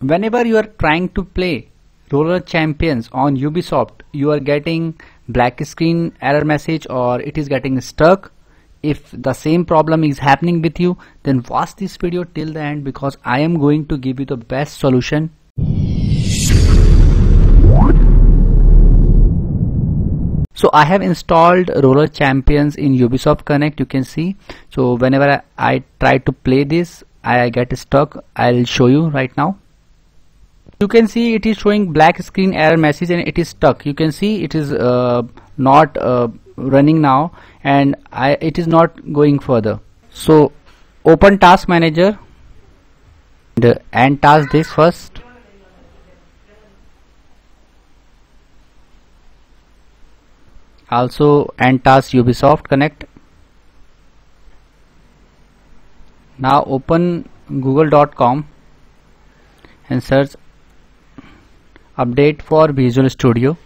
Whenever you are trying to play Roller Champions on Ubisoft, you are getting black screen error message or it is getting stuck. If the same problem is happening with you, then watch this video till the end because I am going to give you the best solution. So I have installed Roller Champions in Ubisoft Connect, you can see. So whenever I try to play this, I get stuck. I'll show you right now. You can see it is showing black screen error message and it is stuck. You can see it is not running now, and it is not going further. So open task manager and task this first. Also and task Ubisoft Connect. Now open google.com and search update for Visual Studio.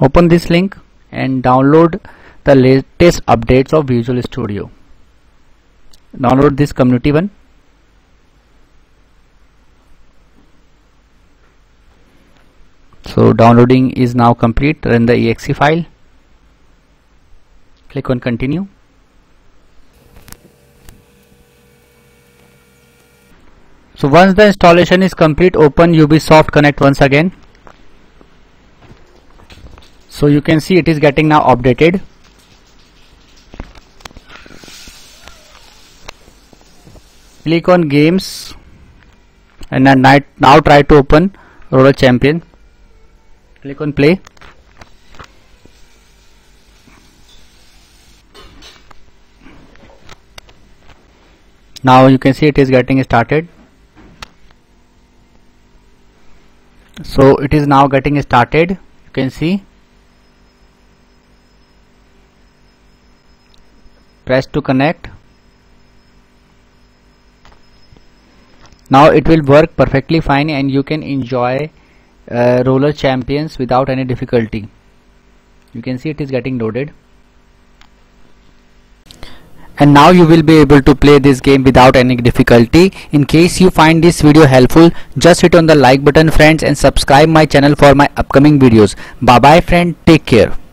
Open this link and download the latest updates of Visual Studio. Download this community one. So downloading is now complete. Run the exe file. Click on continue. So once the installation is complete, open Ubisoft Connect once again. So you can see it is getting now updated. Click on games and now try to open Roller Champion. Click on play. Now you can see it is getting started. So it is now getting started, you can see. Press to connect. Now it will work perfectly fine and you can enjoy Roller Champions without any difficulty. You can see it is getting loaded. And now you will be able to play this game without any difficulty. In case you find this video helpful, just hit on the like button friends and subscribe my channel for my upcoming videos. Bye bye friend, take care.